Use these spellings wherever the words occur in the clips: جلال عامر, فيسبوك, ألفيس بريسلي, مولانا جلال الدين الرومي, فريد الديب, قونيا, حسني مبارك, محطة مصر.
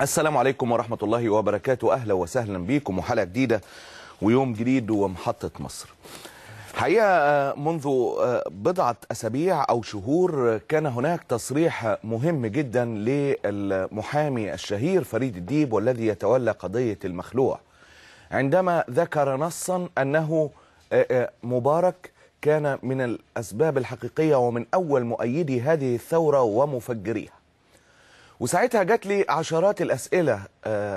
السلام عليكم ورحمة الله وبركاته. أهلا وسهلا بكم وحلقة جديدة ويوم جديد ومحطة مصر. حقيقة منذ بضعة أسابيع أو شهور كان هناك تصريح مهم جدا للمحامي الشهير فريد الديب والذي يتولى قضية المخلوع، عندما ذكر نصا أنه مبارك كان من الأسباب الحقيقية ومن أول مؤيدي هذه الثورة ومفجريها. وساعتها جات لي عشرات الأسئلة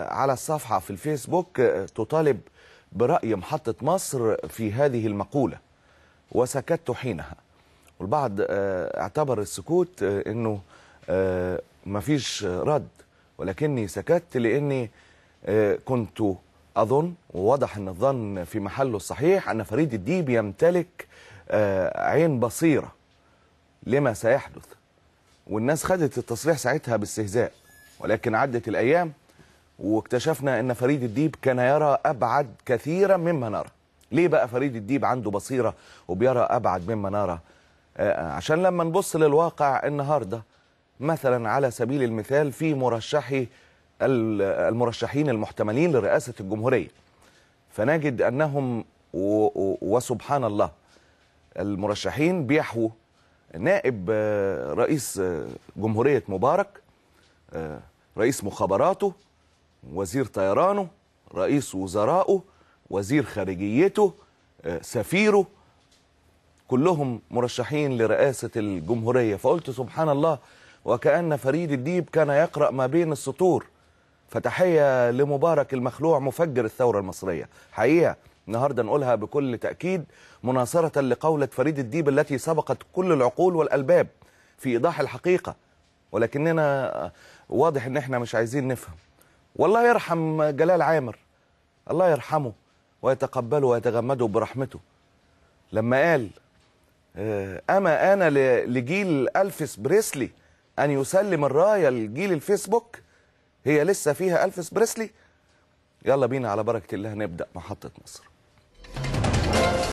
على الصفحة في الفيسبوك تطالب برأي محطة مصر في هذه المقولة، وسكت حينها. والبعض اعتبر السكوت أنه مفيش رد، ولكني سكت لأني كنت أظن، ووضح أن الظن في محله الصحيح، أن فريد الديب يمتلك عين بصيرة لما سيحدث. والناس خدت التصريح ساعتها باستهزاء، ولكن عدت الأيام واكتشفنا أن فريد الديب كان يرى أبعد كثيرا مما نرى. ليه بقى فريد الديب عنده بصيرة وبيرى أبعد مما نرى؟ عشان لما نبص للواقع النهاردة مثلا على سبيل المثال في المرشحين المحتملين لرئاسة الجمهورية، فنجد أنهم وسبحان الله المرشحين بيحووا نائب رئيس جمهورية مبارك، رئيس مخابراته، وزير طيرانه، رئيس وزرائه، وزير خارجيته، سفيره، كلهم مرشحين لرئاسة الجمهورية. فقلت سبحان الله، وكأن فريد الديب كان يقرأ ما بين السطور. فتحية لمبارك المخلوع مفجر الثورة المصرية. حقيقة النهارده نقولها بكل تأكيد مناصرة لقولة فريد الديب التي سبقت كل العقول والألباب في إيضاح الحقيقة، ولكننا واضح إن احنا مش عايزين نفهم. والله يرحم جلال عامر، الله يرحمه ويتقبله ويتغمده برحمته، لما قال أما أنا لجيل ألفيس بريسلي أن يسلم الراية لجيل الفيسبوك. هي لسه فيها ألفيس بريسلي؟ يلا بينا على بركة الله نبدأ محطة مصر.